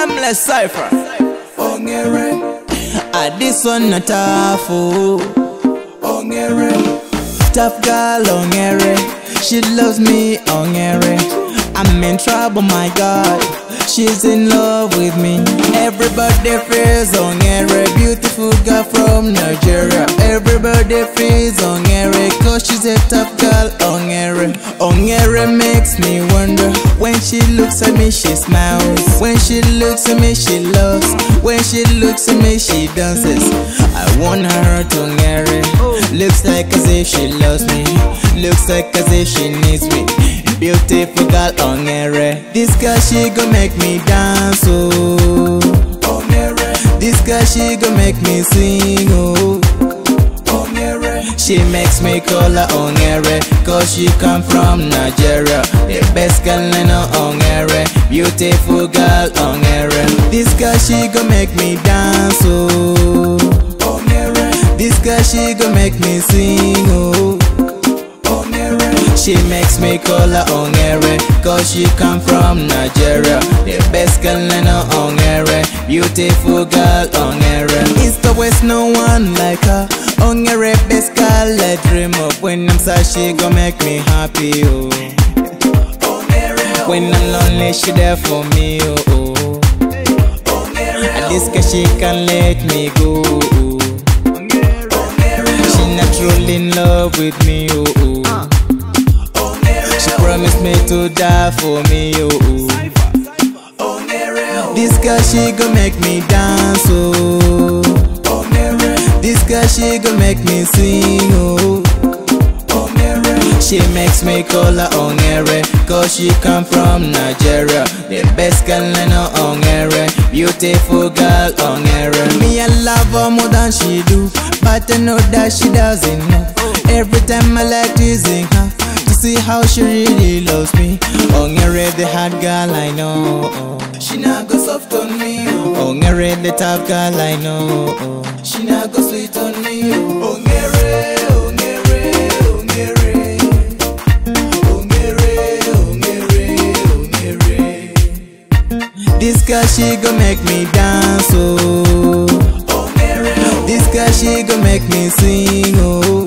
Endless cipher. Ongere. This one not tough. Ongere. Tough girl, ongere. She loves me, ongere. I'm in trouble, my God. She's in love with me. Everybody feels ongere. Beautiful girl from Nigeria. Everybody feels ongere, cause she's a tough girl, ongere. Ongere makes me wonder. When she looks at me, she smiles. When she looks at me, she loves. When she looks at me, she dances. I want her to ongere. Looks like as if she loves me. Looks like as if she needs me. Beautiful girl, ongere. This girl, she gon' make me dance, oh. Ongere. This girl, she gon' make me sing, oh. Ongere. She makes me call her ongere, cause she come from Nigeria. The best girl I know, ongere. Beautiful girl, ongere. This girl, she gon' make me dance, oh. Ongere. This girl, she gon' make me sing, oh. She makes me call her Ongere, cause she come from Nigeria. The best girl I know, Ongere. Beautiful girl, Ongere. East or west, no one like her. Ongere, best girl I dream of. When I'm sad, she gon' make me happy, oh. When I'm lonely, she there for me, oh. At this girl, she can't let me go, oh. She not truly in love with me, oh. Promise me to die for me, oh, oh. This girl, she gon' make me dance, oh. This girl, she gon' make me sing, oh. She makes me call her Ongere, cause she come from Nigeria. The best girl I know, Ongere. Beautiful girl, Ongere. Me, I love her more than she do, but I know that she doesn't know. Every time I like teasing her, see how she really loves me. Ongere, the hard girl I know, oh. She not go soft on me, oh. Ongere, the tough girl I know, oh. She not go sweet on me, oh. Ongere, ongere, ongere. Ongere, ongere, ongere. This girl, she gon' make me dance, oh. Ongere, oh. This girl, she gon' make me sing, oh.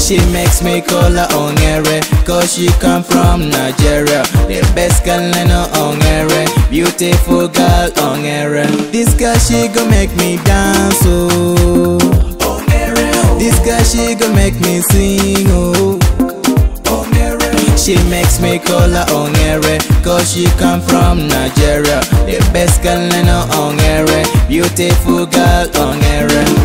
She makes me call her Ongere, cause she come from Nigeria. The best girl I know, Ongere. Beautiful girl, Ongere. This girl, she gon' make me dance, oh. Ongere. This girl, she gon' make me sing, oh. Ongere. She makes me call her Ongere, cause she come from Nigeria. The best girl I know, Ongere. Beautiful girl, Ongere.